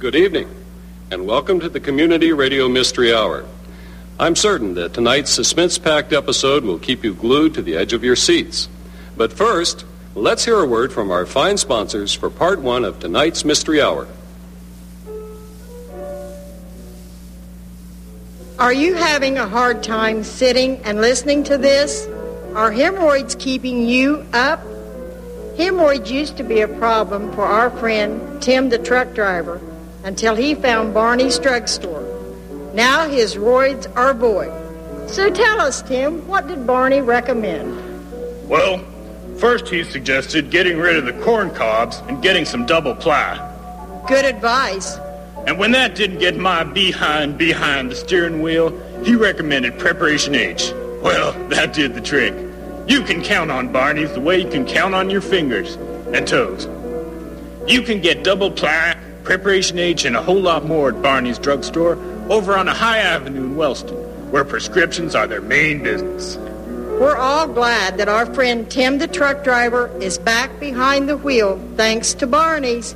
Good evening, and welcome to the Community Radio Mystery Hour. I'm certain that tonight's suspense-packed episode will keep you glued to the edge of your seats. But first, let's hear a word from our fine sponsors for Part 1 of tonight's Mystery Hour. Are you having a hard time sitting and listening to this? Are hemorrhoids keeping you up? Hemorrhoids used to be a problem for our friend Tim the truck driver, until he found Barney's Drug Store. Now his roids are void. So tell us, Tim, what did Barney recommend? Well, first he suggested getting rid of the corn cobs and getting some double ply. Good advice. And when that didn't get my behind the steering wheel, he recommended Preparation H. Well, that did the trick. You can count on Barney's the way you can count on your fingers and toes. You can get double ply, Preparation H, and a whole lot more at Barney's Drug Store over on a High Avenue in Wellston, where prescriptions are their main business. We're all glad that our friend Tim the truck driver is back behind the wheel thanks to Barney's.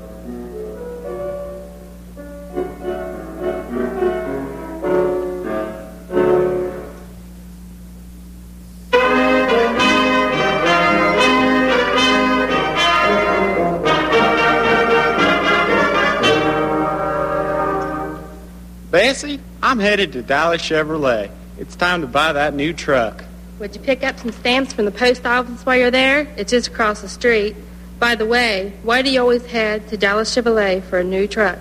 Bessie, I'm headed to Dallas Chevrolet. It's time to buy that new truck. Would you pick up some stamps from the post office while you're there? It's just across the street. By the way, why do you always head to Dallas Chevrolet for a new truck?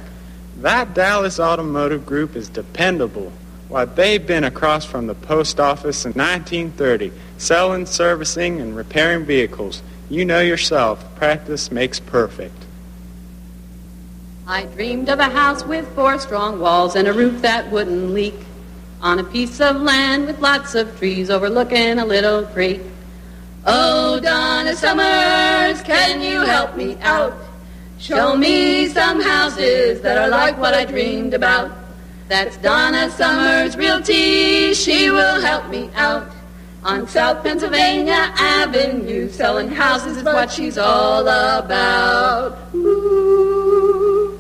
That Dallas Automotive Group is dependable. Why, they've been across from the post office in 1930, selling, servicing, and repairing vehicles. You know yourself, practice makes perfect. I dreamed of a house with four strong walls and a roof that wouldn't leak, on a piece of land with lots of trees overlooking a little creek. Oh, Donna Summers, can you help me out? Show me some houses that are like what I dreamed about. That's Donna Summers Realty, she will help me out. On South Pennsylvania Avenue, selling houses is what she's all about. Ooh.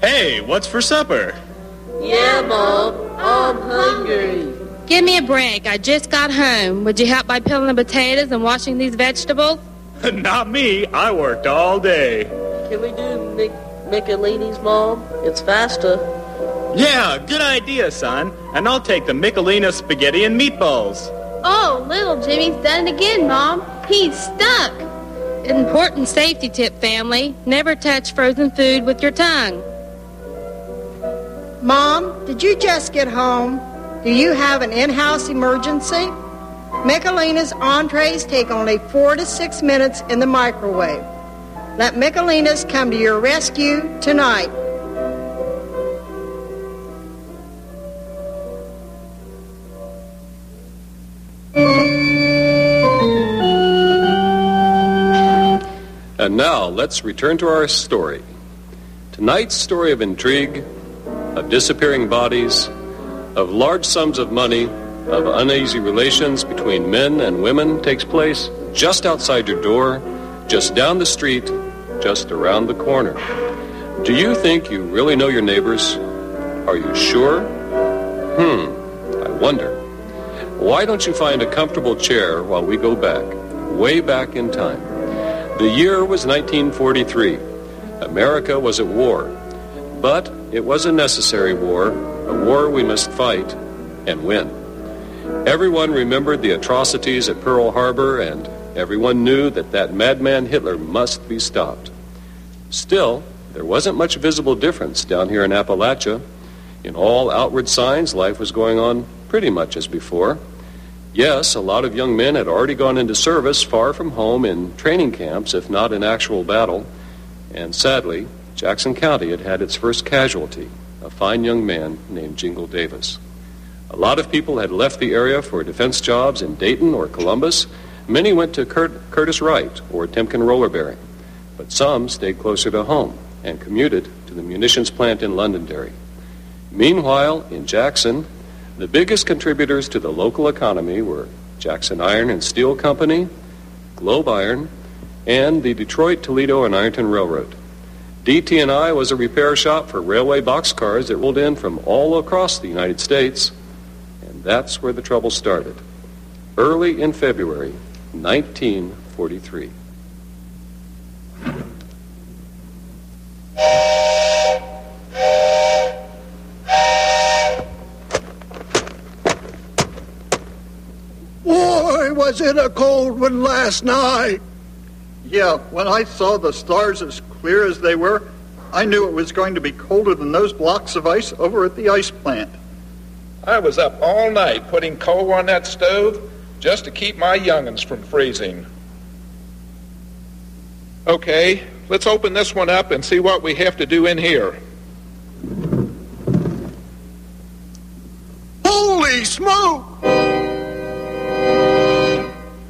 Hey, what's for supper? Yeah, Bob, I'm hungry. Give me a break. I just got home. Would you help by peeling the potatoes and washing these vegetables? Not me. I worked all day. Can we do Michelina's, Mom? It's faster. Yeah, good idea, son. And I'll take the Michelina spaghetti and meatballs. Oh, little Jimmy's done it again, Mom. He's stuck. Important safety tip, family. Never touch frozen food with your tongue. Mom, did you just get home? Do you have an in-house emergency? Michelina's entrees take only 4 to 6 minutes in the microwave. Let Michelina's come to your rescue tonight. And now, let's return to our story. Tonight's story of intrigue, of disappearing bodies, of large sums of money, of uneasy relations between men and women takes place just outside your door, just down the street, just around the corner. Do you think you really know your neighbors? Are you sure? I wonder. Why don't you find a comfortable chair while we go back, way back in time? The year was 1943. America was at war. But it was a necessary war, a war we must fight and win. Everyone remembered the atrocities at Pearl Harbor, and everyone knew that that madman Hitler must be stopped. Still, there wasn't much visible difference down here in Appalachia. In all outward signs, life was going on pretty much as before. Yes, a lot of young men had already gone into service far from home in training camps, if not in actual battle, and sadly, Jackson County had had its first casualty, a fine young man named Jingle Davis. A lot of people had left the area for defense jobs in Dayton or Columbus, Many went to Curtis Wright or Timken Roller Bearing, but some stayed closer to home and commuted to the munitions plant in Londonderry. Meanwhile, in Jackson, the biggest contributors to the local economy were Jackson Iron and Steel Company, Globe Iron, and the Detroit, Toledo, and Ironton Railroad. DT&I was a repair shop for railway boxcars that rolled in from all across the United States, and that's where the trouble started, early in February 1943. Boy, was it a cold one last night. Yeah, when I saw the stars as clear as they were, I knew it was going to be colder than those blocks of ice over at the ice plant. I was up all night putting coal on that stove just to keep my young'uns from freezing. Okay, let's open this one up and see what we have to do in here. Holy smoke!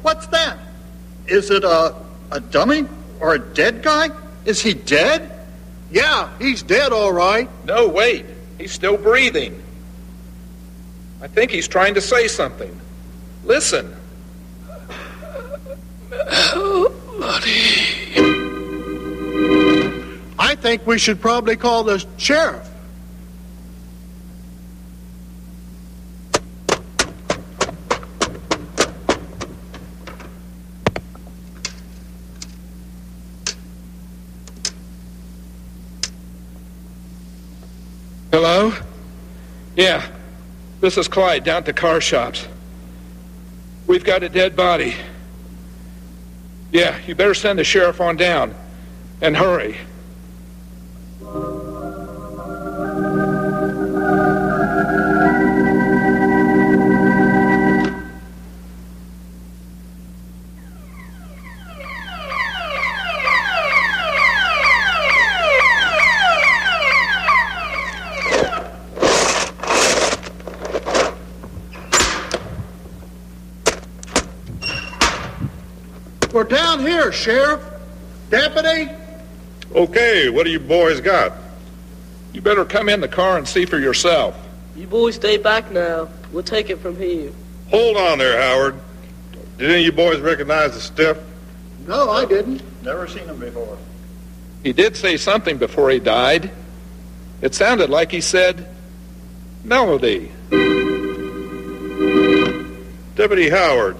What's that? Is it a dummy? Or a dead guy? Is he dead? Yeah, he's dead, all right. No, wait. He's still breathing. I think he's trying to say something. Listen. Melody. I think we should probably call the sheriff. Hello? Yeah, this is Clyde down at the car shops. We've got a dead body. Yeah, you better send the sheriff on down. And hurry. We're down here, Sheriff. Deputy? Okay, what do you boys got? You better come in the car and see for yourself. You boys stay back now. We'll take it from here. Hold on there, Howard. Did any of you boys recognize the stiff? No, I didn't. Never seen him before. He did say something before he died. It sounded like he said, Melody. Deputy Howard,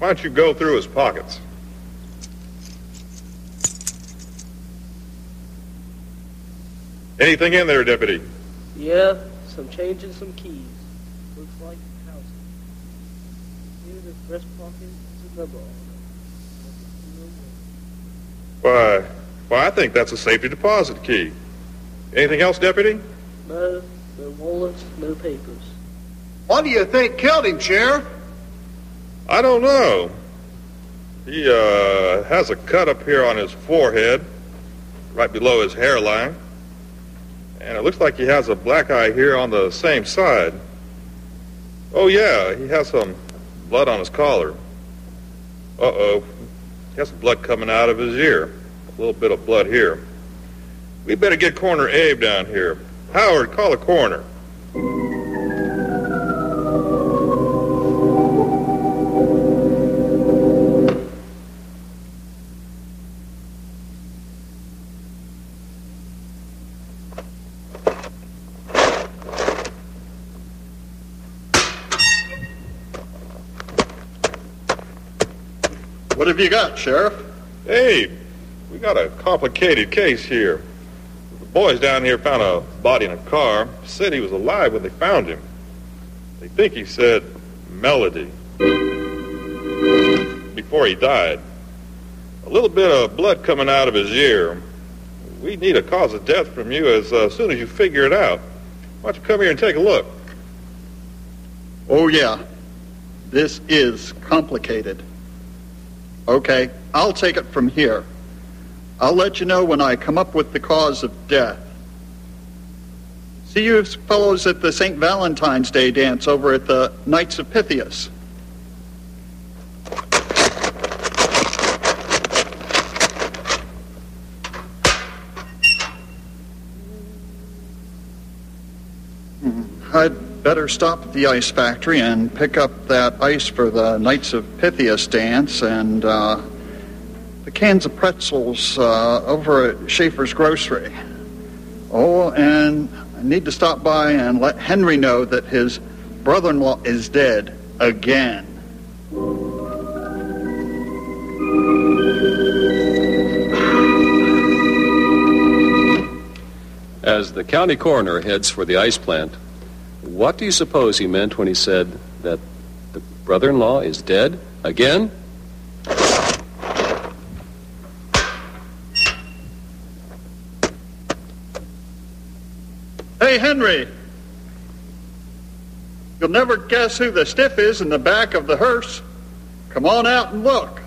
why don't you go through his pockets? Anything in there, Deputy? Yeah, some change and some keys. Looks like the house. Here, the breast pocket is a number. Why, I think that's a safety deposit key. Anything else, Deputy? No, no wallets, no papers. What do you think killed him, Sheriff? I don't know. He has a cut up here on his forehead, right below his hairline. And it looks like he has a black eye here on the same side. Oh, yeah, he has some blood on his collar. Uh-oh. He has some blood coming out of his ear. A little bit of blood here. We better get Coroner Abe down here. Howard, call the coroner. What have you got, Sheriff? Hey, we got a complicated case here. The boys down here found a body in a car. Said he was alive when they found him. They think he said Melody before he died. A little bit of blood coming out of his ear. We need a cause of death from you as soon as you figure it out. Why don't you come here and take a look? Oh, yeah. This is complicated. Okay, I'll take it from here. I'll let you know when I come up with the cause of death. See you fellows at the St. Valentine's Day dance over at the Knights of Pythias. better stop at the ice factory and pick up that ice for the Knights of Pythias dance and the cans of pretzels over at Schaefer's Grocery. Oh, and I need to stop by and let Henry know that his brother-in-law is dead again. As the county coroner heads for the ice plant, what do you suppose he meant when he said that the brother-in-law is dead again? Hey, Henry! You'll never guess who the stiff is in the back of the hearse. Come on out and look.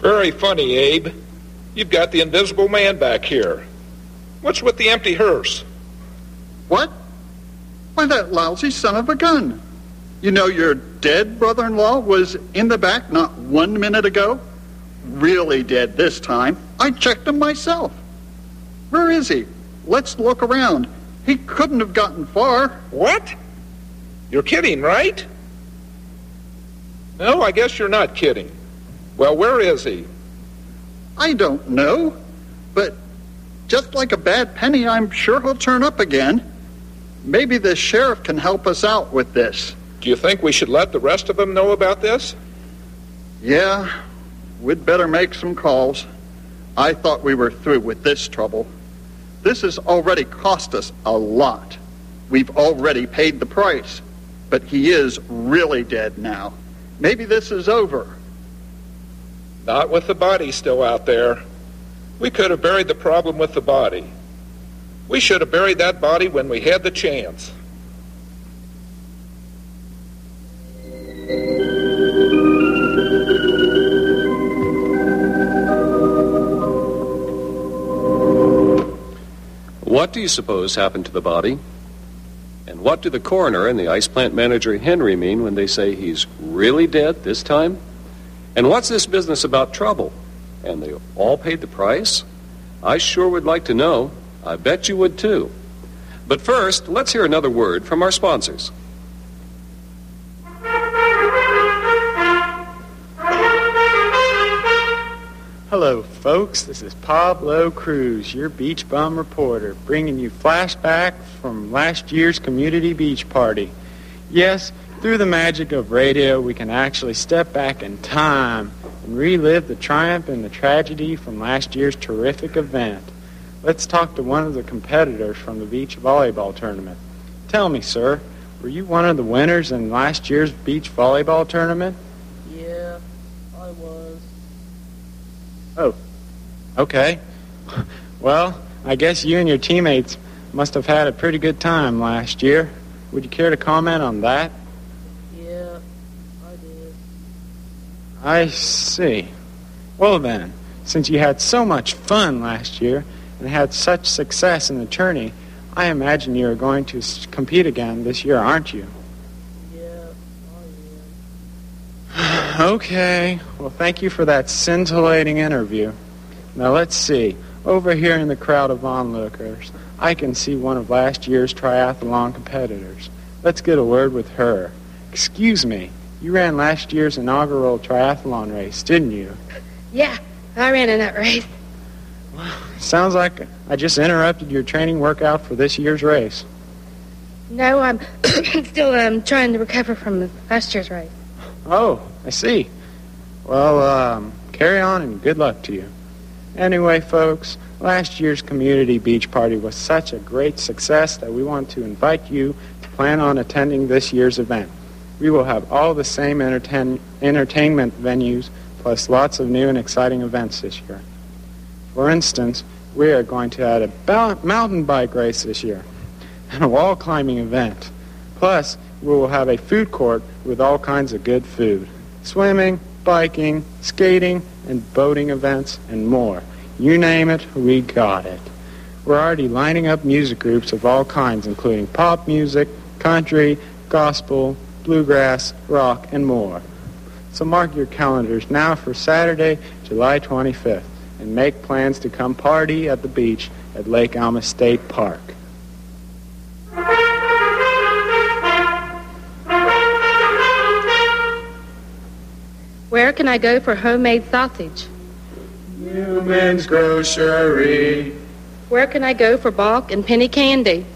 Very funny, Abe. You've got the invisible man back here. What's with the empty hearse? What? Why, that lousy son of a gun. You know your dead brother-in-law was in the back not 1 minute ago? Really dead this time. I checked him myself. Where is he? Let's look around. He couldn't have gotten far. What? You're kidding, right? No, I guess you're not kidding. Well, where is he? I don't know, but just like a bad penny, I'm sure he'll turn up again. Maybe the sheriff can help us out with this. Do you think we should let the rest of them know about this? Yeah, we'd better make some calls. I thought we were through with this trouble. This has already cost us a lot. We've already paid the price, but he is really dead now. Maybe this is over. Not with the body still out there. We could have buried the problem with the body. We should have buried that body when we had the chance. What do you suppose happened to the body? And what do the coroner and the ice plant manager Henry mean when they say he's really dead this time? And what's this business about trouble? And they all paid the price? I sure would like to know. I bet you would too. But first, let's hear another word from our sponsors. Hello, folks. This is Pablo Cruz, your beach bum reporter, bringing you flashback from last year's community beach party. Yes, through the magic of radio, we can actually step back in time and relive the triumph and the tragedy from last year's terrific event. Let's talk to one of the competitors from the beach volleyball tournament. Tell me, sir, were you one of the winners in last year's beach volleyball tournament? Yeah, I was. Oh, okay. Well, I guess you and your teammates must have had a pretty good time last year. Would you care to comment on that? I see. Well then, since you had so much fun last year and had such success in the tourney, I imagine you are going to compete again this year, aren't you? Yeah, I am. Okay. Well, thank you for that scintillating interview. Now let's see. Over here in the crowd of onlookers, I can see one of last year's triathlon competitors. Let's get a word with her. Excuse me. You ran last year's inaugural triathlon race, didn't you? Yeah, I ran in that race. Well, sounds like I just interrupted your training workout for this year's race. No, I'm still trying to recover from last year's race. Oh, I see. Well, carry on and good luck to you. Anyway, folks, last year's community beach party was such a great success that we want to invite you to plan on attending this year's event. We will have all the same entertainment venues, plus lots of new and exciting events this year. For instance, we are going to add a mountain bike race this year and a wall climbing event. Plus, we will have a food court with all kinds of good food, swimming, biking, skating, and boating events, and more. You name it, we got it. We're already lining up music groups of all kinds, including pop music, country, gospel, bluegrass, rock, and more. So mark your calendars now for Saturday, July 25th. and make plans to come party at the beach at Lake Alma State Park. Where can I go for homemade sausage? Newman's Grocery. Where can I go for balk and penny candy?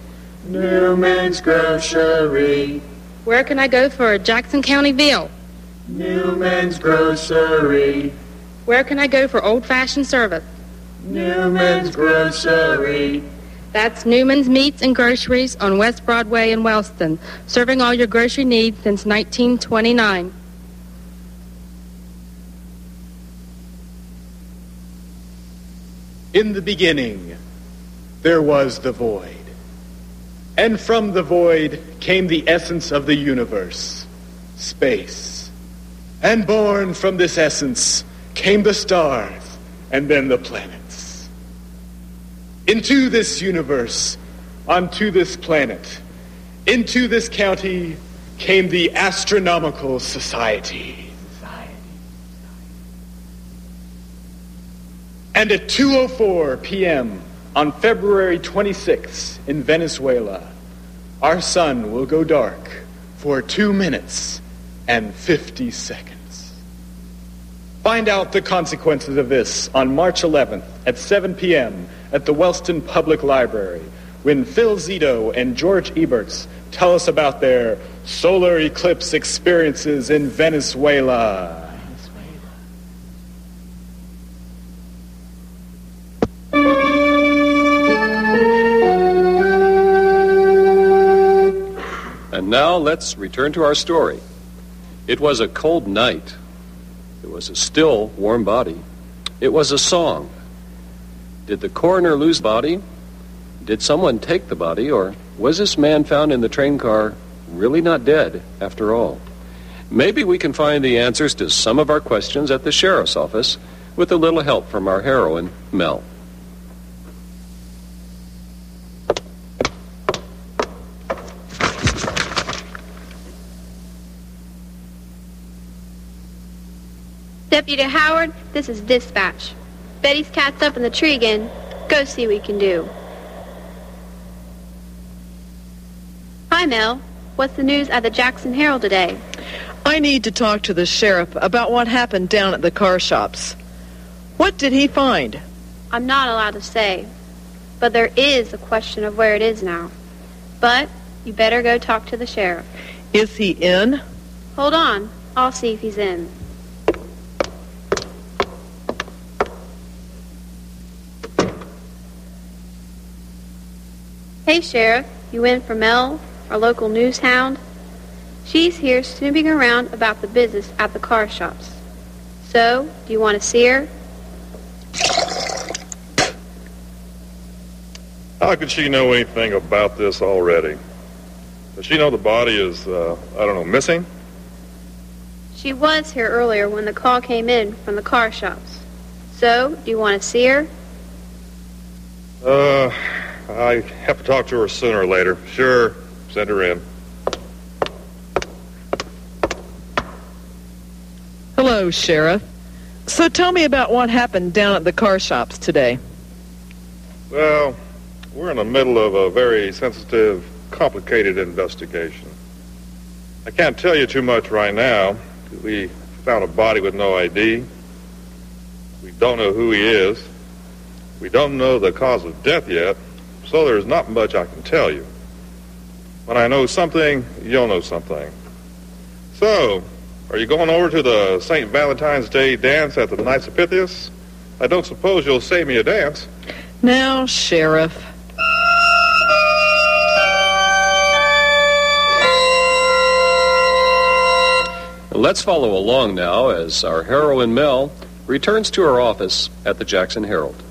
Newman's Grocery. Where can I go for a Jackson County veal? Newman's Grocery. Where can I go for old-fashioned service? Newman's Grocery. That's Newman's Meats and Groceries on West Broadway in Wellston, serving all your grocery needs since 1929. In the beginning, there was the void. And from the void came the essence of the universe, space. And born from this essence came the stars and then the planets. Into this universe, onto this planet, into this county came the astronomical society. And at 2:04 p.m. on February 26th in Venezuela, our sun will go dark for 2 minutes and 50 seconds. Find out the consequences of this on March 11th at 7 p.m. at the Wellston Public Library, when Phil Zito and George Eberts tell us about their solar eclipse experiences in Venezuela. Now let's return to our story. It was a cold night. It was a still, warm body. It was a song. Did the coroner lose the body? Did someone take the body? Or was this man found in the train car really not dead after all? Maybe we can find the answers to some of our questions at the sheriff's office with a little help from our heroine, Mel. Deputy Howard, this is dispatch. Betty's cat's up in the tree again. Go see what you can do. Hi, Mel. What's the news at the Jackson Herald today? I need to talk to the sheriff about what happened down at the car shops. What did he find? I'm not allowed to say, but there is a question of where it is now. But you better go talk to the sheriff. Is he in? Hold on. I'll see if he's in. Hey, Sheriff, you in for Mel, our local news hound? She's here snooping around about the business at the car shops. So, do you want to see her? How could she know anything about this already? Does she know the body is, missing? She was here earlier when the call came in from the car shops. So, do you want to see her? I have to talk to her sooner or later. Sure, send her in. Hello, Sheriff. So tell me about what happened down at the car shops today. Well, we're in the middle of a very sensitive, complicated investigation. I can't tell you too much right now. We found a body with no ID. We don't know who he is. We don't know the cause of death yet. So there's not much I can tell you. When I know something, you'll know something. So, are you going over to the St. Valentine's Day dance at the Knights of Pythias? I don't suppose you'll save me a dance. Now, Sheriff. Let's follow along now as our heroine Mel returns to her office at the Jackson Herald.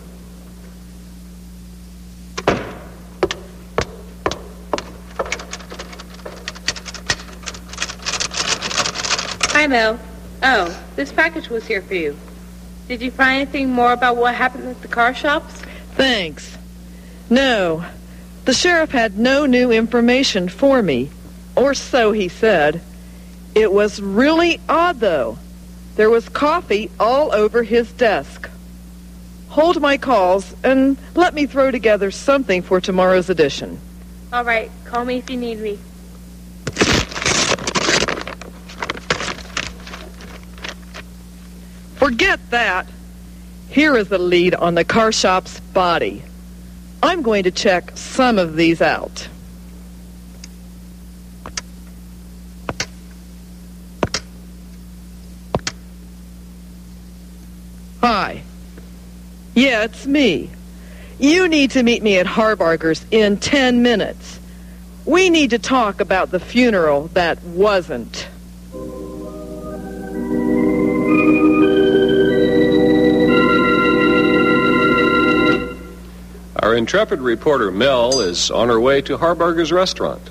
Hi, Mel. Oh, this package was here for you. Did you find anything more about what happened at the car shops? Thanks. No. The sheriff had no new information for me, or so he said. It was really odd, though. There was coffee all over his desk. hold my calls, and let me throw together something for tomorrow's edition. All right, call me if you need me. Forget that. Here is the lead on the car shop's body. I'm going to check some of these out. Hi. Yeah, it's me. You need to meet me at Harbarger's in 10 minutes. We need to talk about the funeral that wasn't. Our intrepid reporter, Mel, is on her way to Harbarger's restaurant.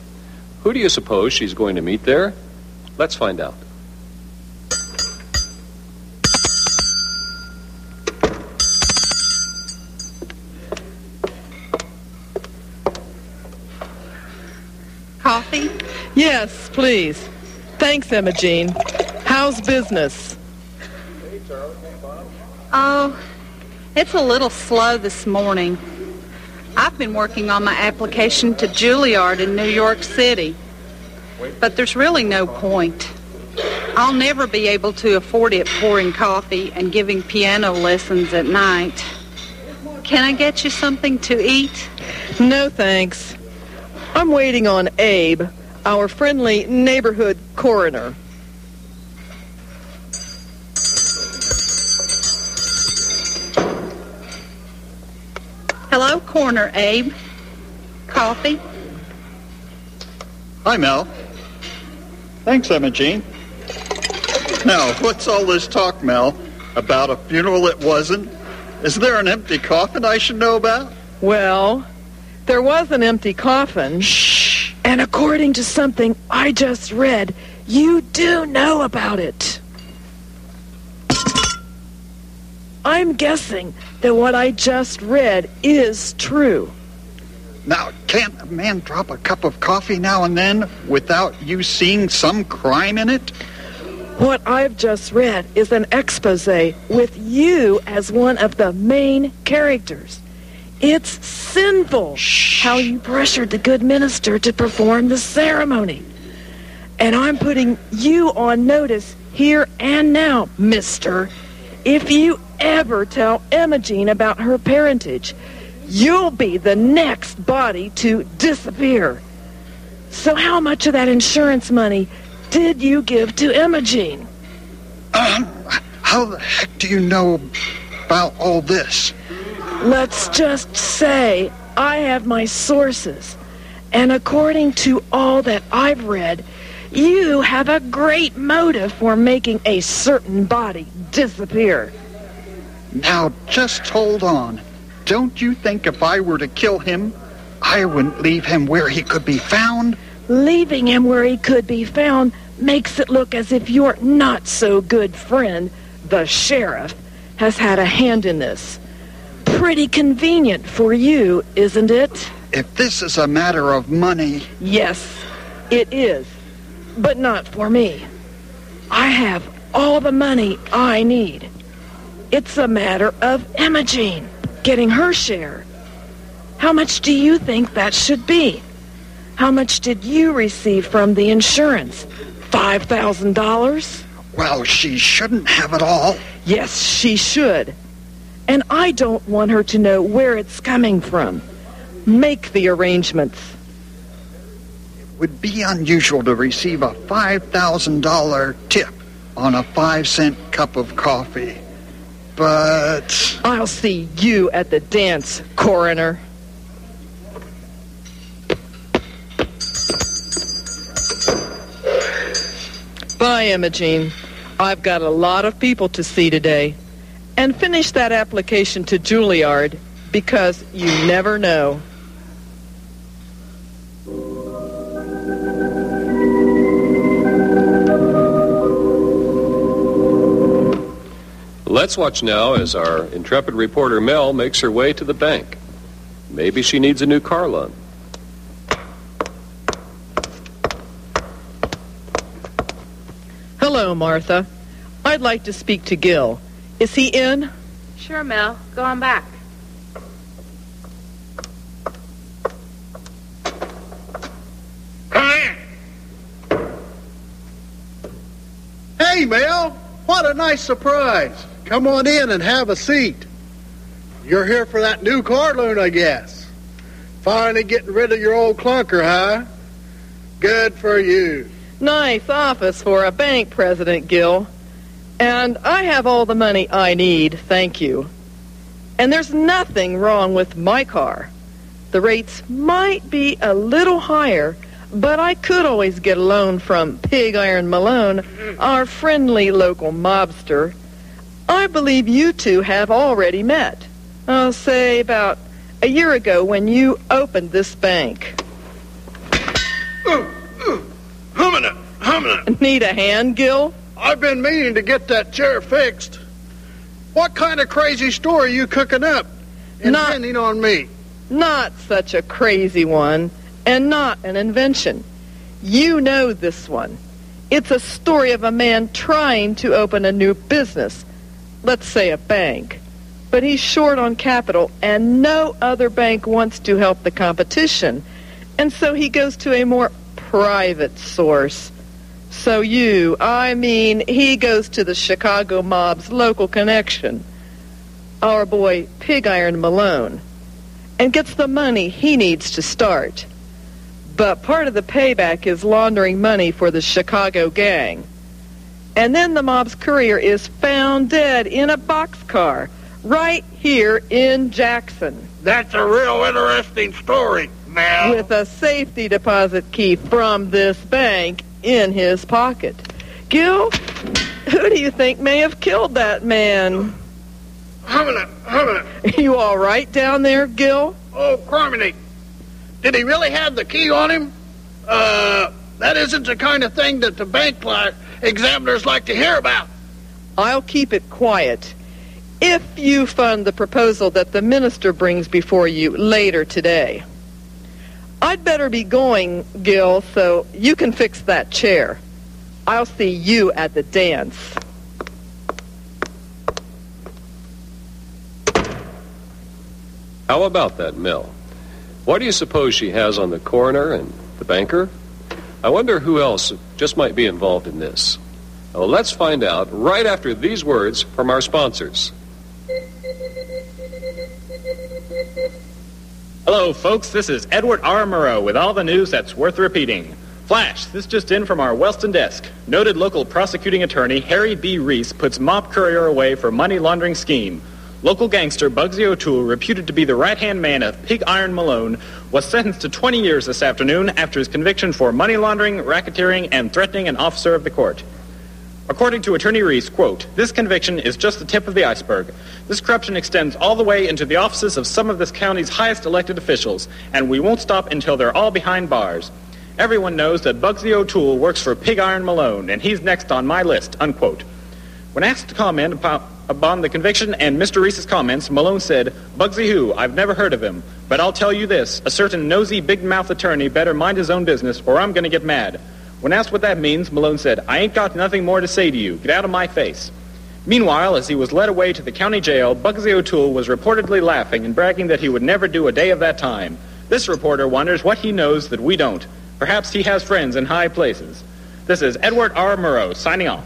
Who do you suppose she's going to meet there? Let's find out. Coffee? Yes, please. Thanks, Emma Jean. How's business? Oh, it's a little slow this morning. I've been working on my application to Juilliard in New York City, but there's really no point. I'll never be able to afford it pouring coffee and giving piano lessons at night. Can I get you something to eat? No, thanks. I'm waiting on Abe, our friendly neighborhood coroner. Hello, Corner Abe. Coffee? Hi, Mel. Thanks, Emma Jean. Now, what's all this talk, Mel, about a funeral it wasn't? Is there an empty coffin I should know about? Well, there was an empty coffin. Shh! And according to something I just read, you do know about it. I'm guessing that what I just read is true. Now, can't a man drop a cup of coffee now and then without you seeing some crime in it? What I've just read is an exposé with you as one of the main characters. It's sinful how you pressured the good minister to perform the ceremony. And I'm putting you on notice here and now, mister. If you ever tell Emma Jean about her parentage, you'll be the next body to disappear. So how much of that insurance money did you give to Emma Jean? How the heck do you know about all this? Let's just say I have my sources. And according to all that I've read, you have a great motive for making a certain body disappear. Now, just hold on. Don't you think if I were to kill him, I wouldn't leave him where he could be found? Leaving him where he could be found makes it look as if your not-so-good friend, the sheriff, has had a hand in this. Pretty convenient for you, isn't it? If this is a matter of money... Yes, it is. But not for me. I have all the money I need. It's a matter of Emma Jean getting her share. How much do you think that should be? How much did you receive from the insurance? $5,000? Well, she shouldn't have it all. Yes, she should. And I don't want her to know where it's coming from. Make the arrangements. It would be unusual to receive a $5,000 tip on a 5-cent cup of coffee. But... I'll see you at the dance, coroner. Bye, Emma Jean. I've got a lot of people to see today. And finish that application to Juilliard, because you never know. Let's watch now as our intrepid reporter, Mel, makes her way to the bank. Maybe she needs a new car loan. Hello, Martha. I'd like to speak to Gil. Is he in? Sure, Mel. Go on back. Come in. Hey, Mel. What a nice surprise. Come on in and have a seat. You're here for that new car loan, I guess. Finally getting rid of your old clunker, huh? Good for you. Nice office for a bank, President Gill. And I have all the money I need, thank you. And there's nothing wrong with my car. The rates might be a little higher, but I could always get a loan from Pig Iron Malone, our friendly local mobster. I believe you two have already met. I'll say about a year ago when you opened this bank. Hum it. Need a hand, Gil? I've been meaning to get that chair fixed. What kind of crazy story are you cooking up and inventing on me? Not such a crazy one, and not an invention. You know this one. It's a story of a man trying to open a new business, let's say a bank, but he's short on capital, and no other bank wants to help the competition, and so he goes to a more private source. So he goes to the Chicago mob's local connection, our boy Pig Iron Malone, and gets the money he needs to start. But part of the payback is laundering money for the Chicago gang. And then the mob's courier is found dead in a boxcar right here in Jackson. That's a real interesting story, Mel. With a safety deposit key from this bank in his pocket. Gil, who do you think may have killed that man? Are you all right down there, Gil? Oh, Carmony. Did he really have the key on him? That isn't the kind of thing that the bank examiners like to hear about. I'll keep it quiet. If you fund the proposal that the minister brings before you later today. I'd better be going, Gil, so you can fix that chair. I'll see you at the dance. How about that, Mel? What do you suppose she has on the coroner and the banker? I wonder who else just might be involved in this. Well, let's find out right after these words from our sponsors. Hello, folks. This is Edward R. Murrow with all the news that's worth repeating. Flash, this just in from our Wellston desk. Noted local prosecuting attorney Harry B. Reese puts mob courier away for money laundering scheme. Local gangster Bugsy O'Toole, reputed to be the right-hand man of Pig Iron Malone, was sentenced to 20 years this afternoon after his conviction for money laundering, racketeering, and threatening an officer of the court. According to Attorney Reese, quote, "This conviction is just the tip of the iceberg. This corruption extends all the way into the offices of some of this county's highest elected officials, and we won't stop until they're all behind bars. Everyone knows that Bugsy O'Toole works for Pig Iron Malone, and he's next on my list," unquote. When asked to comment upon the conviction and Mr. Reese's comments, Malone said, "Bugsy who? I've never heard of him. But I'll tell you this, a certain nosy big-mouth attorney better mind his own business or I'm going to get mad." When asked what that means, Malone said, "I ain't got nothing more to say to you. Get out of my face." Meanwhile, as he was led away to the county jail, Bugsy O'Toole was reportedly laughing and bragging that he would never do a day of that time. This reporter wonders what he knows that we don't. Perhaps he has friends in high places. This is Edward R. Murrow signing off.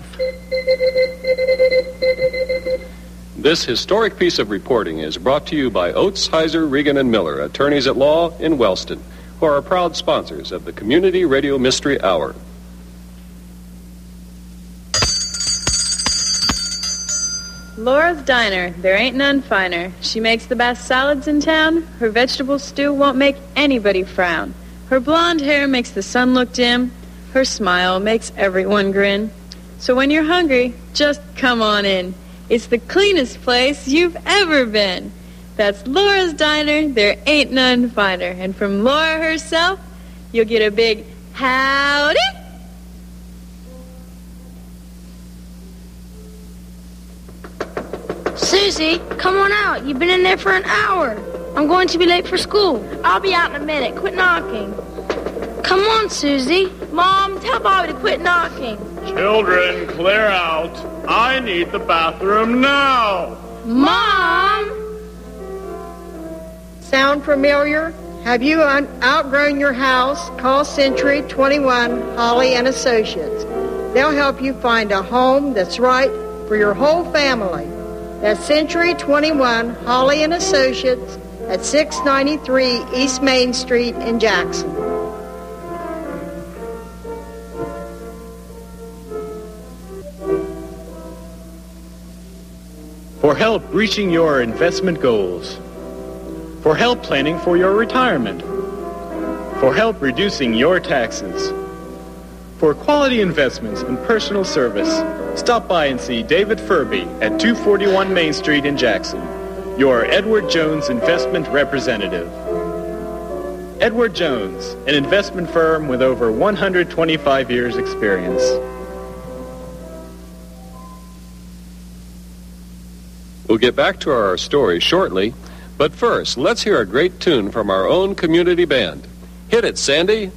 This historic piece of reporting is brought to you by Oates, Heiser, Regan, and Miller, attorneys at law in Wellston, who are proud sponsors of the Community Radio Mystery Hour. Laura's Diner, there ain't none finer. She makes the best salads in town. Her vegetable stew won't make anybody frown. Her blonde hair makes the sun look dim. Her smile makes everyone grin. So when you're hungry, just come on in. It's the cleanest place you've ever been. That's Laura's Diner, there ain't none finer. And from Laura herself, you'll get a big howdy. Susie, come on out. You've been in there for an hour. I'm going to be late for school. I'll be out in a minute. Quit knocking. Come on, Susie. Mom, tell Bobby to quit knocking. Children, clear out. I need the bathroom now. Mom! Sound familiar? Have you outgrown your house? Call Century 21 Holley and Associates. They'll help you find a home that's right for your whole family. That's Century 21 Holley and Associates at 693 East Main Street in Jackson. For help reaching your investment goals. For help planning for your retirement. For help reducing your taxes. For quality investments and personal service, stop by and see David Furby at 241 Main Street in Jackson, your Edward Jones investment representative. Edward Jones, an investment firm with over 125 years' experience. We'll get back to our story shortly, but first, let's hear a great tune from our own community band. Hit it, Sandy!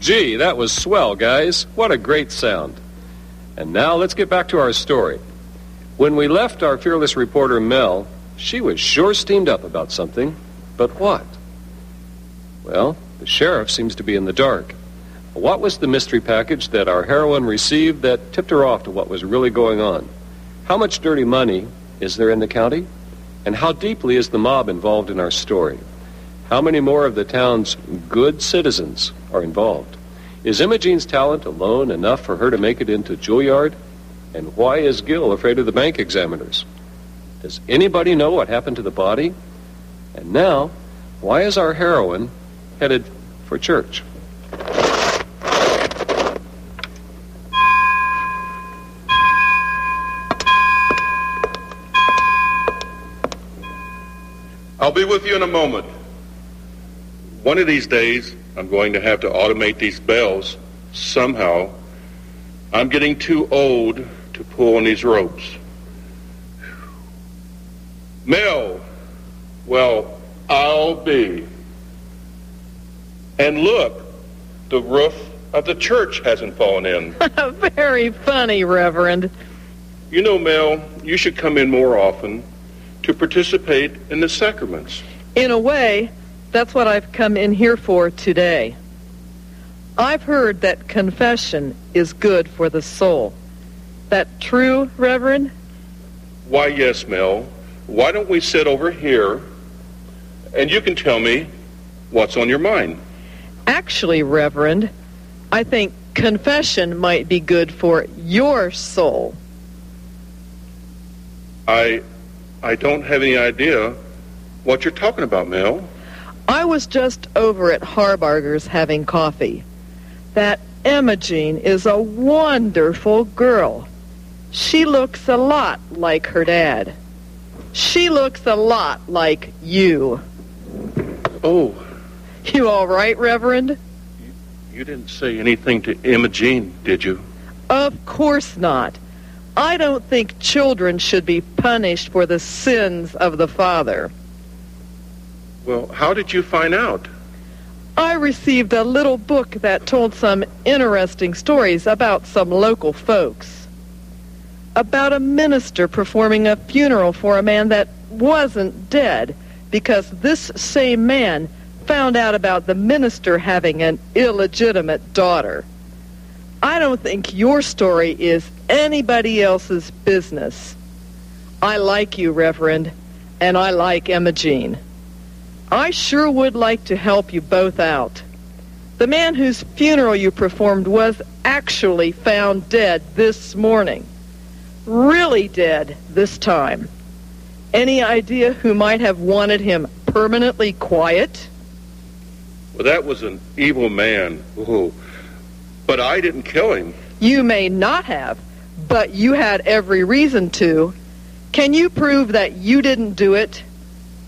Gee, that was swell, guys. What a great sound. And now let's get back to our story. When we left our fearless reporter, Mel, she was sure steamed up about something. But what? Well, the sheriff seems to be in the dark. What was the mystery package that our heroine received that tipped her off to what was really going on? How much dirty money is there in the county? And how deeply is the mob involved in our story? How many more of the town's good citizens are involved? Is Imogene's talent alone enough for her to make it into Juilliard? And why is Gil afraid of the bank examiners? Does anybody know what happened to the body? And now, why is our heroine headed for church? I'll be with you in a moment. One of these days, I'm going to have to automate these bells somehow I'm getting too old to pull on these ropes. Mel, well, I'll be. And look, the roof of the church hasn't fallen in. Very funny, Reverend. You know, Mel, you should come in more often to participate in the sacraments. In a way, that's what I've come in here for today. I've heard that confession is good for the soul. That true, Reverend? Why, yes, Mel. Why don't we sit over here and you can tell me what's on your mind? Actually, Reverend, I think confession might be good for your soul. I don't have any idea what you're talking about, Mel. I was just over at Harbarger's having coffee. That Imogene is a wonderful girl. She looks a lot like her dad. She looks a lot like you. Oh. You all right, Reverend? You didn't say anything to Imogene, did you? Of course not. I don't think children should be punished for the sins of the father. Well, how did you find out? I received a little book that told some interesting stories about some local folks. About a minister performing a funeral for a man that wasn't dead because this same man found out about the minister having an illegitimate daughter. I don't think your story is anybody else's business. I like you, Reverend, and I like Imogene. I sure would like to help you both out. The man whose funeral you performed was actually found dead this morning. Really dead this time. Any idea who might have wanted him permanently quiet? Well, that was an evil man. Ooh. But I didn't kill him. You may not have, but you had every reason to. Can you prove that you didn't do it?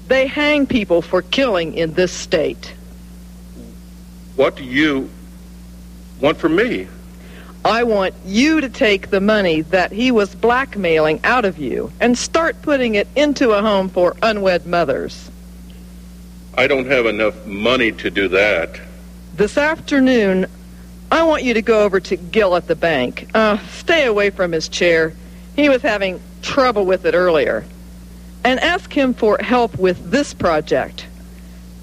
They hang people for killing in this state. What do you want from me? I want you to take the money that he was blackmailing out of you and start putting it into a home for unwed mothers. I don't have enough money to do that. This afternoon, I want you to go over to Gil at the bank. Stay away from his chair. He was having trouble with it earlier. And ask him for help with this project.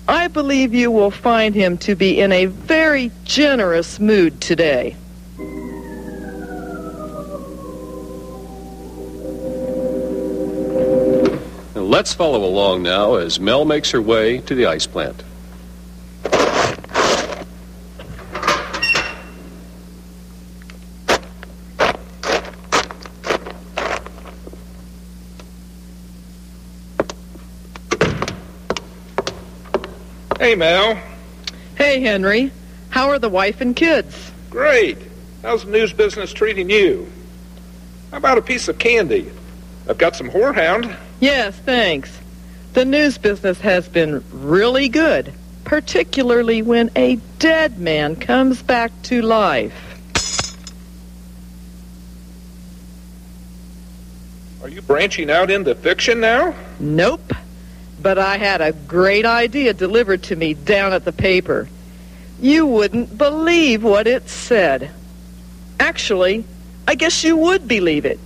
I believe you will find him to be in a very generous mood today. And let's follow along now as Mel makes her way to the ice plant. Hey, Mel. Hey, Henry. How are the wife and kids? Great. How's the news business treating you? How about a piece of candy? I've got some horehound. Yes, thanks. The news business has been really good, particularly when a dead man comes back to life. Are you branching out into fiction now? Nope. But I had a great idea delivered to me down at the paper. You wouldn't believe what it said. Actually, I guess you would believe it.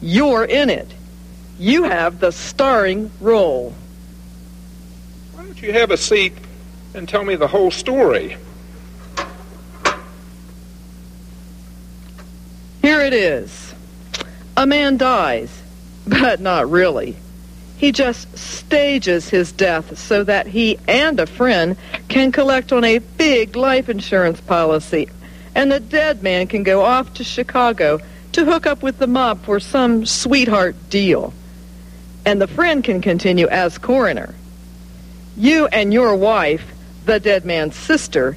You're in it. You have the starring role. Why don't you have a seat and tell me the whole story? Here it is. A man dies, but not really. He just stages his death so that he and a friend can collect on a big life insurance policy, and the dead man can go off to Chicago to hook up with the mob for some sweetheart deal. And the friend can continue as coroner. You and your wife, the dead man's sister,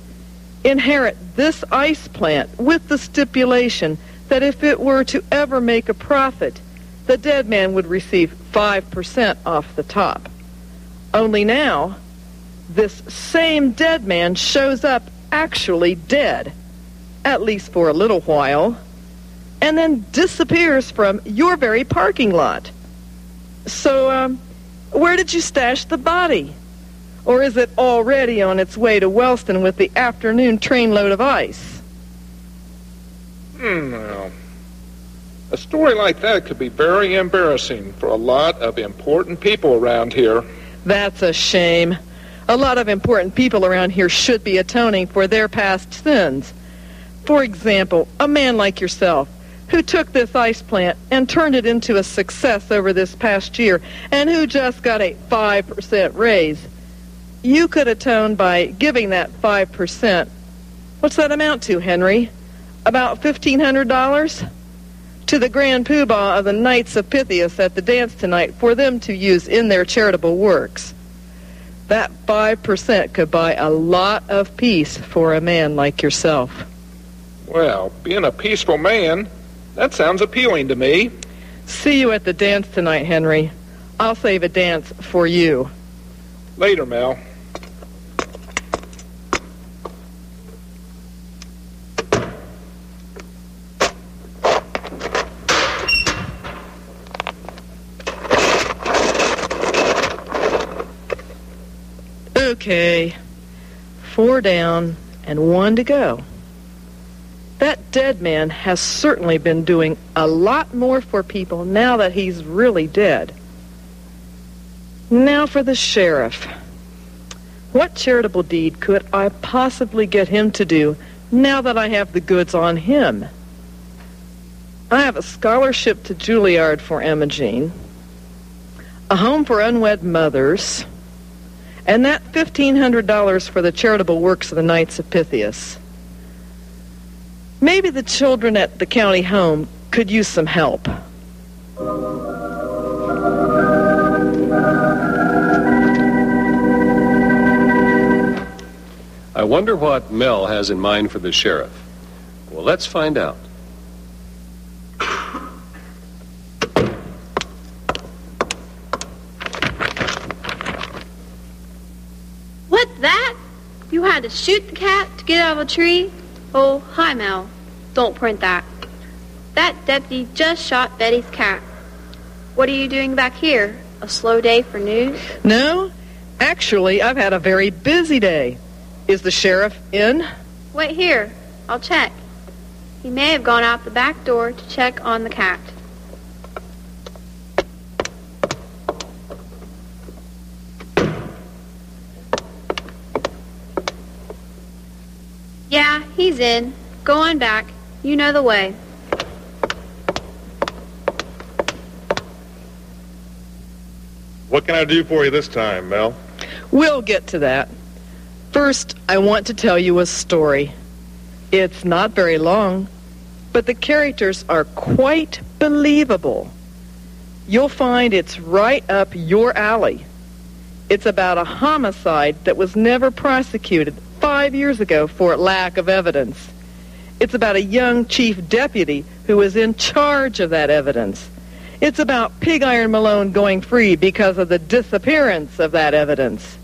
inherit this ice plant with the stipulation that if it were to ever make a profit, the dead man would receive 5% off the top. Only now, this same dead man shows up actually dead, at least for a little while. and then disappears from your very parking lot. So, where did you stash the body? Or is it already on its way to Wellston with the afternoon trainload of ice? Well, a story like that could be very embarrassing for a lot of important people around here. That's a shame. A lot of important people around here should be atoning for their past sins. For example, a man like yourself, who took this ice plant and turned it into a success over this past year, and who just got a 5% raise. You could atone by giving that 5%. What's that amount to, Henry? About $1,500? To the Grand Poobah of the Knights of Pythias at the dance tonight for them to use in their charitable works. That 5% could buy a lot of peace for a man like yourself. Well, being a peaceful man, that sounds appealing to me. See you at the dance tonight, Henry. I'll save a dance for you. Later, Mel. Okay, 4 down and 1 to go. That dead man has certainly been doing a lot more for people now that he's really dead. Now for the sheriff. What charitable deed could I possibly get him to do now that I have the goods on him? I have a scholarship to Juilliard for Emma Jean, a home for unwed mothers, and that $1,500 for the charitable works of the Knights of Pythias. Maybe the children at the county home could use some help. I wonder what Mel has in mind for the sheriff. Well, let's find out. What's that? You had to shoot the cat to get out of a tree? Oh, hi, Mel. Don't print that. That deputy just shot Betty's cat. What are you doing back here? A slow day for news? No. Actually, I've had a very busy day. Is the sheriff in? Wait here. I'll check. He may have gone out the back door to check on the cat. Yeah, he's in. Go on back. You know the way. What can I do for you this time, Mel? We'll get to that. First, I want to tell you a story. It's not very long, but the characters are quite believable. You'll find it's right up your alley. It's about a homicide that was never prosecuted 5 years ago for lack of evidence. It's about a young chief deputy who was in charge of that evidence. It's about Pig Iron Malone going free because of the disappearance of that evidence.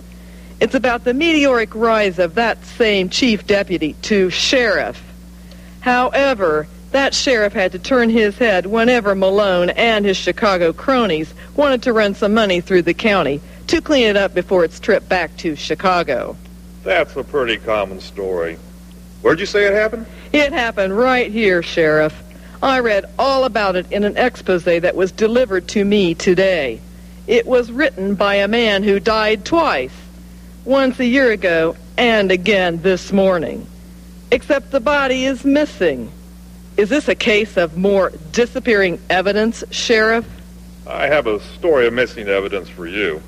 It's about the meteoric rise of that same chief deputy to sheriff. However, that sheriff had to turn his head whenever Malone and his Chicago cronies wanted to run some money through the county to clean it up before its trip back to Chicago. That's a pretty common story. Where'd you say it happened? It happened right here, Sheriff. I read all about it in an expose that was delivered to me today. It was written by a man who died twice, once a year ago and again this morning. Except the body is missing. Is this a case of more disappearing evidence, Sheriff? I have a story of missing evidence for you.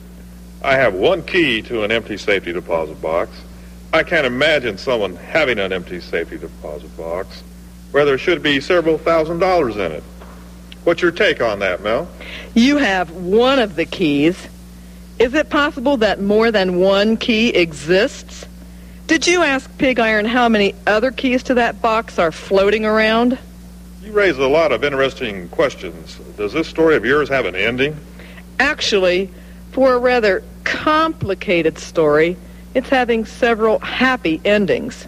I have one key to an empty safety deposit box. I can't imagine someone having an empty safety deposit box where there should be several $1,000s in it. What's your take on that, Mel? You have one of the keys. Is it possible that more than one key exists? Did you ask Pig Iron how many other keys to that box are floating around? You raise a lot of interesting questions. Does this story of yours have an ending? Actually, for a rather complicated story, it's having several happy endings.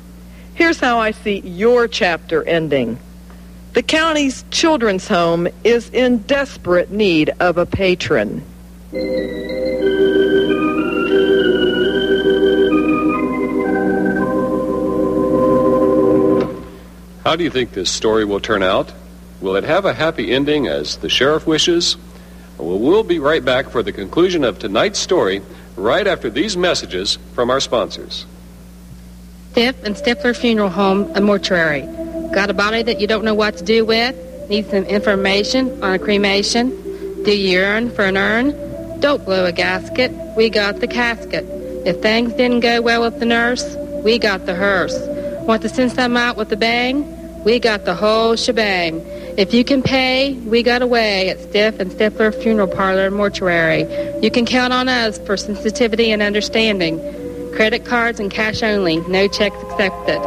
Here's how I see your chapter ending. The county's children's home is in desperate need of a patron. How do you think this story will turn out? Will it have a happy ending as the sheriff wishes? Well, we'll be right back for the conclusion of tonight's story right after these messages from our sponsors. Stiff and Stiffler Funeral Home, a mortuary. Got a body that you don't know what to do with? Need some information on a cremation? Do you yearn for an urn? Don't blow a gasket. We got the casket. If things didn't go well with the nurse, we got the hearse. Want to send some out with a bang? We got the whole shebang. If you can pay, we got away at Stiff and Stiffler Funeral Parlor and Mortuary. You can count on us for sensitivity and understanding. Credit cards and cash only. No checks accepted.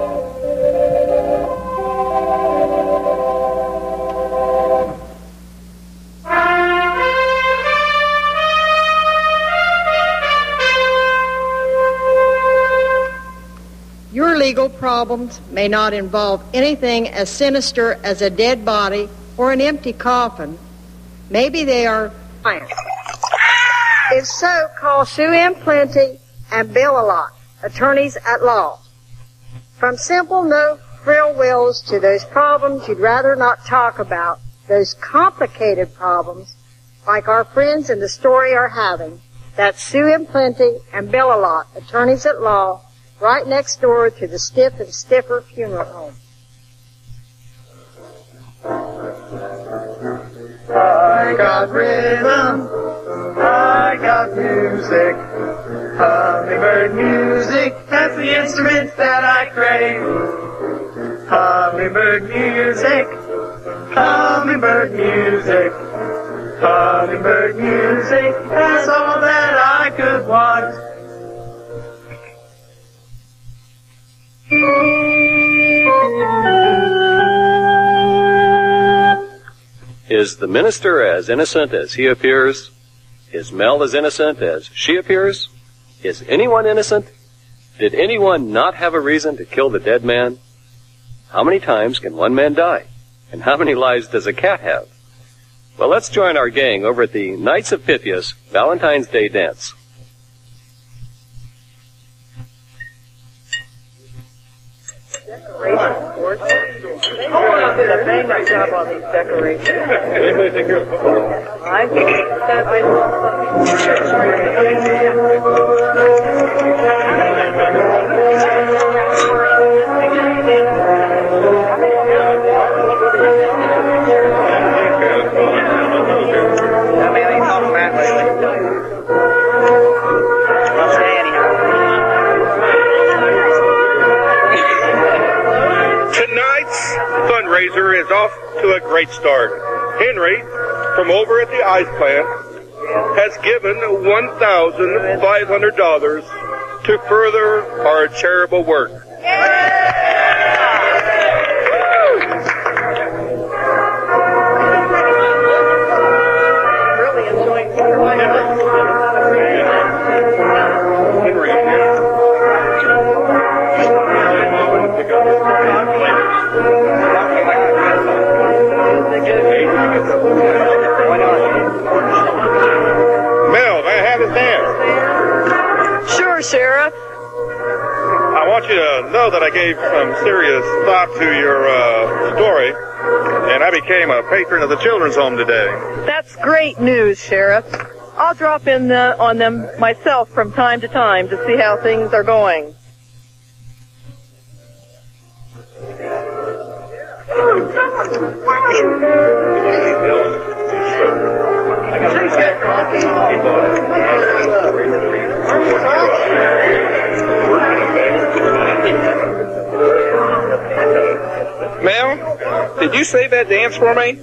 Your legal problems may not involve anything as sinister as a dead body or an empty coffin. Maybe they are clients. If so, call Sue M. Plenty and Bill-A-Lot, attorneys at law. From simple no-frill wills to those problems you'd rather not talk about, those complicated problems like our friends in the story are having, that's Sue M. Plenty and Bill-A-Lot, attorneys at law, right next door to the Stiff and Stiffler Funeral Home. I got rhythm, I got music, Hummingbird music, that's the instrument that I crave. Hummingbird music, Hummingbird music, Hummingbird music, that's all that I could want. Is the minister as innocent as he appears? Is Mel as innocent as she appears? Is anyone innocent? Did anyone not have a reason to kill the dead man? How many times can one man die? And how many lives does a cat have? Well, let's join our gang over at the Knights of Pythias Valentine's Day Dance. Fundraiser is off to a great start. Henry, from over at the ice plant, has given $1,500 to further our charitable work. Sheriff, I want you to know that I gave some serious thought to your story, and I became a patron of the children's home today. That's great news, Sheriff. I'll drop in on them myself from time to time to see how things are going. Mel, did you save that dance for me?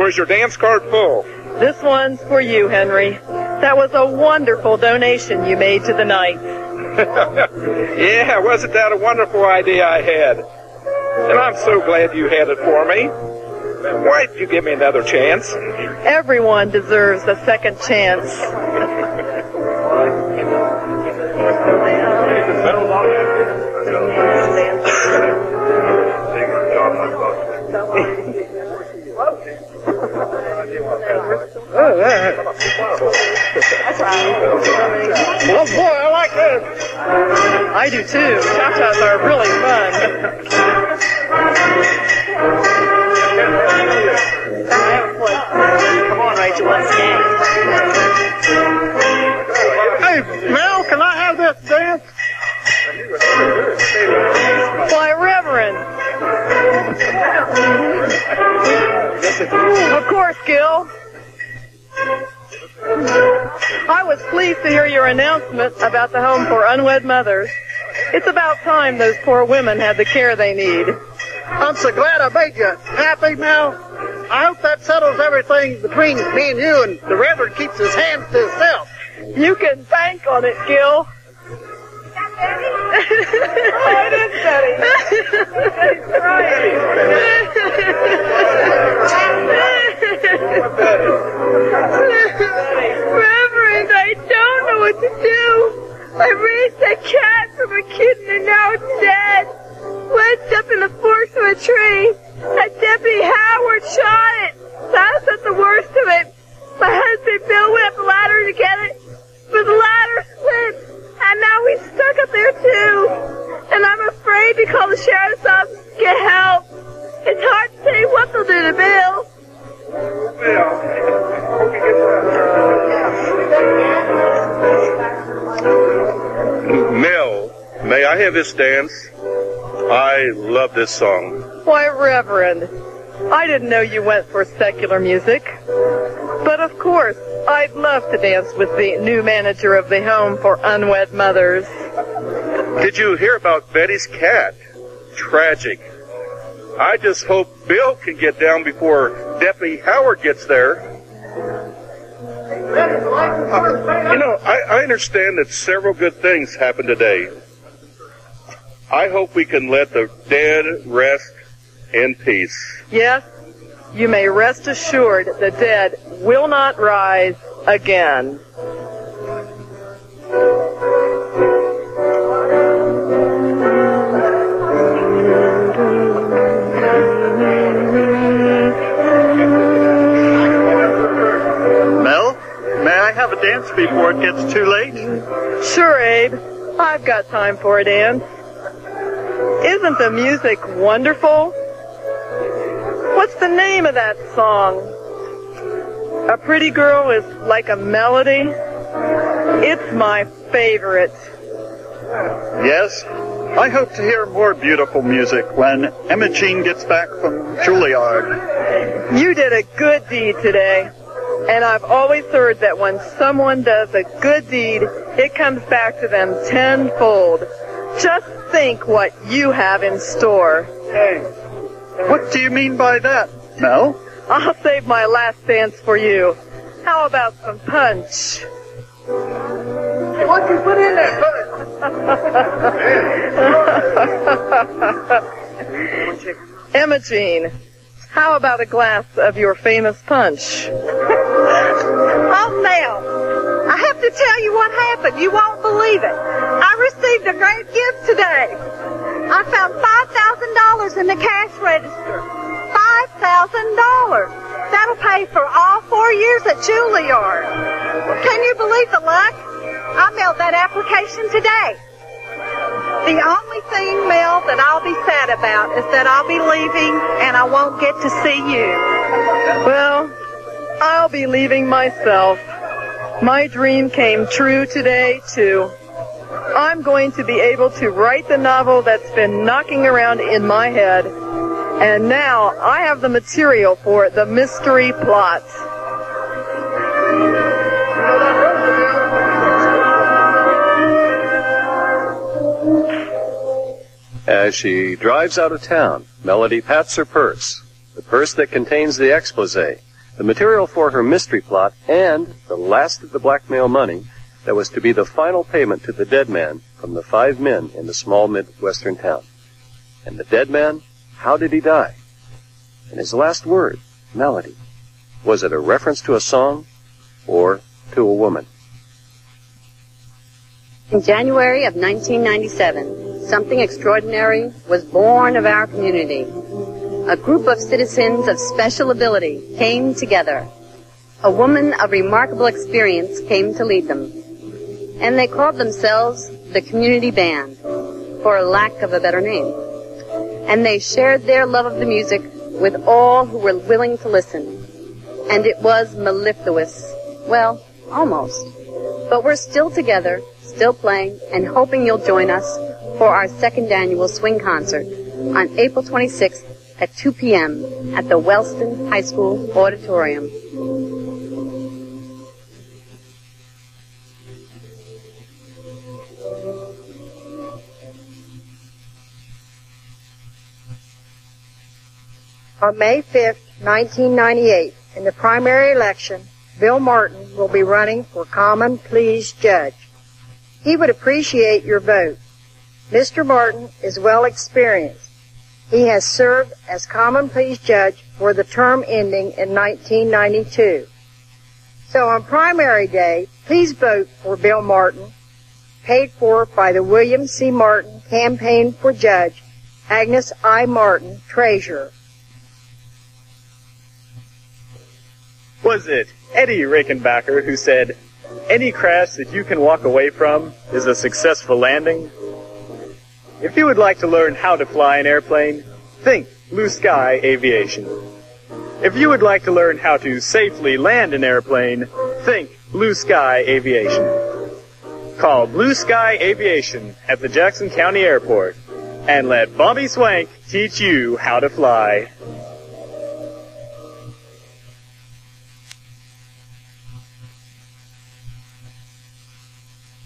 Or is your dance card full? This one's for you, Henry. That was a wonderful donation you made to the Knights. Yeah, wasn't that a wonderful idea I had? And I'm so glad you had it for me. Why did you give me another chance? Everyone deserves a second chance. Oh boy, I like this. I do too. Cha-chas are really fun. I have one. Come on, Rachel, let's dance. Hey, Mel, can I have this dance? Why, Reverend. Of course, Gil. I was pleased to hear your announcement about the home for unwed mothers. It's about time those poor women had the care they need. I'm so glad I made you happy, Mel. I hope that settles everything between me and you, and the Reverend keeps his hands to himself. You can bank on it, Gil. Oh, it is Betty. Betty's Reverend, I don't know what to do. I raised a cat from a kitten and now it's dead. Wedged up in the forks of a tree. A Deputy Howard shot it. That's not the worst of it. My husband Bill went up the ladder to get it, but the ladder slipped. And now he's stuck up there, too. And I'm afraid to call the sheriff's office to get help. It's hard to say what they'll do to Bill. Mel, may I have this dance? I love this song. Why, Reverend, I didn't know you went for secular music. But of course, I'd love to dance with the new manager of the home for unwed mothers. Did you hear about Betty's cat? Tragic. I just hope Bill can get down before Deputy Howard gets there. You know, I understand that several good things happened today. I hope we can let the dead rest in peace. Yes. You may rest assured the dead will not rise again. Mel, may I have a dance before it gets too late? Sure, Abe. I've got time for a dance. Isn't the music wonderful? What's the name of that song? A Pretty Girl Is Like a Melody. It's my favorite. Yes, I hope to hear more beautiful music when Emma Jean gets back from Juilliard. You did a good deed today. And I've always heard that when someone does a good deed, it comes back to them tenfold. Just think what you have in store. Hey. What do you mean by that, Mel? I'll save my last dance for you. How about some punch? Hey, what'd you put in there, punch? Emma Jean, how about a glass of your famous punch? Oh, Mel, I have to tell you what happened. You won't believe it. I received a great gift today. I found $5,000 in the cash register. $5,000. That'll pay for all 4 years at Juilliard. Can you believe the luck? I mailed that application today. The only thing, Mel, that I'll be sad about is that I'll be leaving and I won't get to see you. Well, I'll be leaving myself. My dream came true today, too. I'm going to be able to write the novel that's been knocking around in my head. And now I have the material for the mystery plot. As she drives out of town, Melody pats her purse, the purse that contains the exposé, the material for her mystery plot, and the last of the blackmail money that was to be the final payment to the dead man from the five men in the small Midwestern town. And the dead man, how did he die? And his last word, Melody, was it a reference to a song or to a woman? In January of 1997, something extraordinary was born of our community. A group of citizens of special ability came together. A woman of remarkable experience came to lead them. and they called themselves the Community Band, for lack of a better name. And they shared their love of the music with all who were willing to listen. And it was mellifluous. Well, almost. But we're still together, still playing, and hoping you'll join us for our second annual swing concert on April 26th at 2 p.m. at the Wellston High School Auditorium. On May 5th, 1998, in the primary election, Bill Martin will be running for Common Pleas Judge. He would appreciate your vote. Mr. Martin is well experienced. He has served as Common Pleas Judge for the term ending in 1992. So on primary day, please vote for Bill Martin, paid for by the William C. Martin Campaign for Judge, Agnes I. Martin, Treasurer. Was it Eddie Rickenbacker who said, "Any crash that you can walk away from is a successful landing"? If you would like to learn how to fly an airplane, think Blue Sky Aviation. If you would like to learn how to safely land an airplane, think Blue Sky Aviation. Call Blue Sky Aviation at the Jackson County Airport and let Bobby Swank teach you how to fly.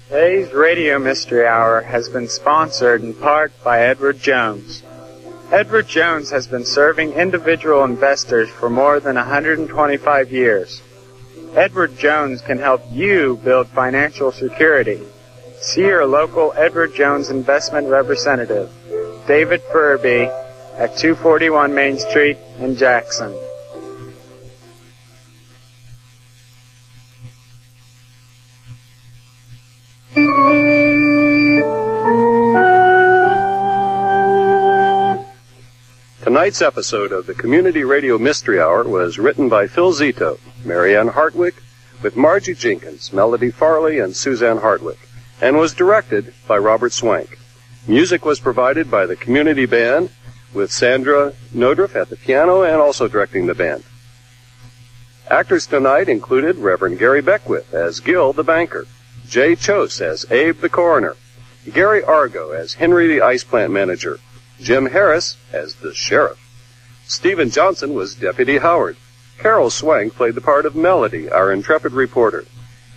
Today's Radio Mystery Hour has been sponsored in part by Edward Jones. Edward Jones has been serving individual investors for more than 125 years. Edward Jones can help you build financial security. See your local Edward Jones investment representative, David Furby, at 241 Main Street in Jackson. Tonight's episode of the Community Radio Mystery Hour was written by Phil Zito, Maryann Hartwick, with Margie Jenkins, Melody Farley, and Suzanne Hartwick, and was directed by Robert Swank. Music was provided by the Community Band, with Sandra Nodriff at the piano and also directing the band. Actors tonight included Reverend Gary Beckwith as Gil the banker, Jay Chose as Abe the coroner, Gary Argo as Henry the ice plant manager, Jim Harris as the sheriff. Stephen Johnson was Deputy Howard. Carol Swank played the part of Melody, our intrepid reporter.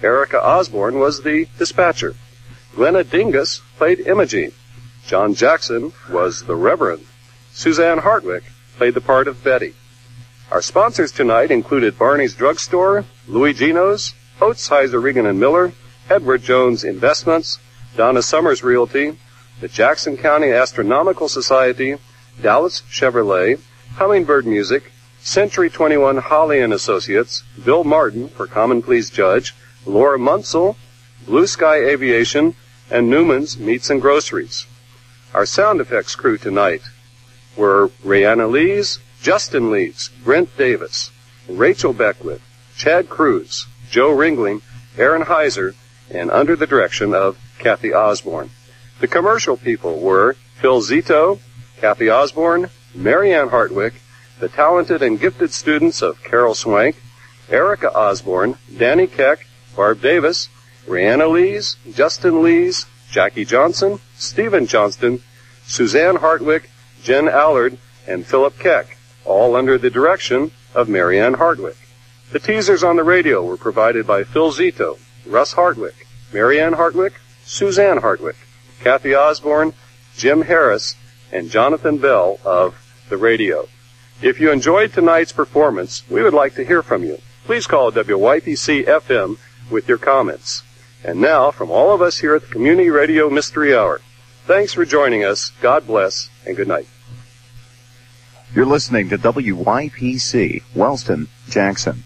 Erica Osborne was the dispatcher. Glenna Dingus played Imogene. John Jackson was the Reverend. Suzanne Hartwick played the part of Betty. Our sponsors tonight included Barney's Drug Store, Louis Gino's, Oates, Heiser, Regan & Miller, Edward Jones Investments, Donna Summers Realty, the Jackson County Astronomical Society, Dallas Chevrolet, Hummingbird Music, Century 21 Holley and Associates, Bill Martin for Common Pleas Judge, Laura Munsell, Blue Sky Aviation, and Newman's Meats and Groceries. Our sound effects crew tonight were Rihanna Lees, Justin Lees, Brent Davis, Rachel Beckwith, Chad Cruz, Joe Ringling, Aaron Heiser, and under the direction of Kathy Osborne. The commercial people were Phil Zito, Kathy Osborne, Maryann Hartwick, the talented and gifted students of Carol Swank, Erica Osborne, Danny Keck, Barb Davis, Rihanna Lees, Justin Lees, Jackie Johnson, Stephen Johnston, Suzanne Hartwick, Jen Allard, and Philip Keck, all under the direction of Maryann Hartwick. The teasers on the radio were provided by Phil Zito, Russ Hartwick, Maryann Hartwick, Suzanne Hartwick, Kathy Osborne, Jim Harris, and Jonathan Bell of the radio. If you enjoyed tonight's performance, we would like to hear from you. Please call WYPC-FM with your comments. And now, from all of us here at the Community Radio Mystery Hour, thanks for joining us. God bless, and good night. You're listening to WYPC, Wellston, Jackson.